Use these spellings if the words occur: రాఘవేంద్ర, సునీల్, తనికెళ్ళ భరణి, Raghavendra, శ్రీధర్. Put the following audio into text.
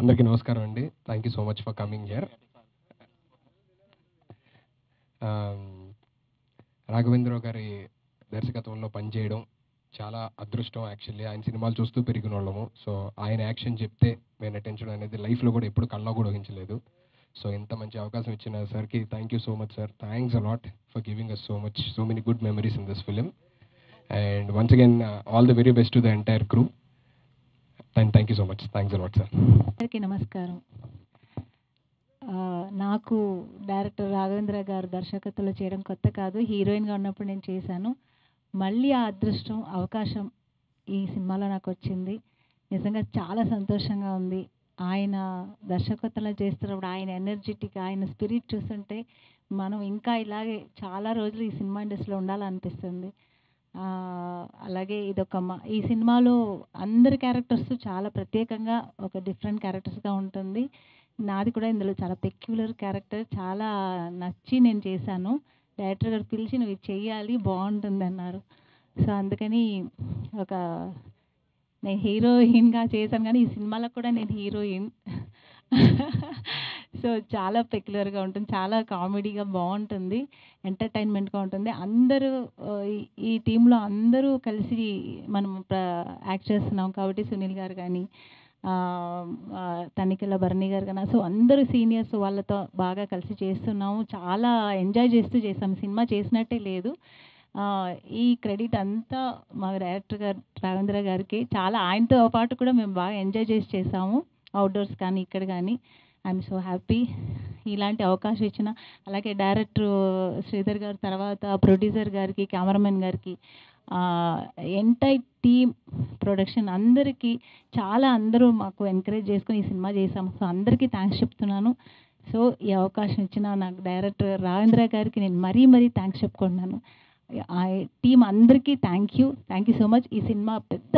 అందరికీ నమస్కారం అండి. Thank you so much for coming here. రాఘవేంద్ర గారి దర్శకత్వంలో పనిచేయడం చాలా అదృష్టం. యాక్చువల్లీ ఆయన సినిమాలు చూస్తూ పెరిగిన వాళ్ళము. సో ఆయన యాక్షన్ చెప్తే నేను అటెన్షన్ అనేది లైఫ్లో కూడా ఎప్పుడు కళ్ళ కూడా ఊహించలేదు. సో ఇంత మంచి అవకాశం ఇచ్చిన సార్కి thank you so much sir. Thanks a lot for giving us so much so many good memories in this film. And once again, all the very best to the entire crew. And thank you so much. Thanks a lot, sir. Okay, namaskaram. Naaku director Raghavendra garu darshakathalo cheyadam kotta kaadu. Heroine ga unnappudu nenu chesanu. Malli aa adrushtam avakasham ee cinema lo naaku vachindi. Nijanga chaala santoshanga undi. Aina darshakathalo chestunnapudu aina energetic aina spirit chustunte manam inka ilage chaala rojulu ee cinema industry lo undala anipistundi. అలాగే ఇదొక ఈ సినిమాలో అందరి characters చాలా ప్రత్యేకంగా ఒక different క్యారెక్టర్స్గా ఉంటుంది. నాది కూడా ఇందులో చాలా పెక్యులర్ క్యారెక్టర్ చాలా నచ్చి నేను చేశాను. డైరెక్టర్ గారు పిలిచి నువ్వు ఇది చెయ్యాలి బాగుంటుంది అన్నారు. సో అందుకని ఒక నేను హీరోయిన్గా చేశాను, కానీ ఈ సినిమాలకు కూడా నేను హీరోయిన్. సో చాలా పెక్యులర్గా ఉంటుంది, చాలా కామెడీగా బాగుంటుంది, ఎంటర్టైన్మెంట్గా ఉంటుంది. అందరూ ఈ టీంలో అందరూ కలిసి మనం యాక్ట్ చేస్తున్నాం కాబట్టి సునీల్ గారు కానీ తనికెళ్ళ భరణి గారు కానీ సో అందరూ సీనియర్స్ వాళ్ళతో బాగా కలిసి చేస్తున్నాము. చాలా ఎంజాయ్ చేస్తూ చేసాము, సినిమా చేసినట్టే లేదు. ఈ క్రెడిట్ అంతా మా డైరెక్టర్ గారు రాఘవేంద్ర గారికి. చాలా ఆయనతో పాటు కూడా మేము బాగా ఎంజాయ్ చేసి చేసాము, అవుట్డోర్స్ కానీ ఇక్కడ కానీ. ఐఎమ్ సో హ్యాపీ ఇలాంటి అవకాశం ఇచ్చిన. అలాగే డైరెక్టర్ శ్రీధర్ గారు, తర్వాత ప్రొడ్యూసర్ గారికి, కెమెరామెన్ గారికి, ఎంటైర్ టీమ్ ప్రొడక్షన్ అందరికీ చాలా అందరూ మాకు ఎంకరేజ్ చేసుకుని ఈ సినిమా చేసాము. సో అందరికీ థ్యాంక్స్ చెప్తున్నాను. సో ఈ అవకాశం ఇచ్చిన నాకు డైరెక్టర్ రాఘవేంద్ర గారికి నేను మరీ మరీ థ్యాంక్స్ చెప్పుకుంటున్నాను. టీం అందరికీ థ్యాంక్ యూ సో మచ్. ఈ సినిమా పెద్ద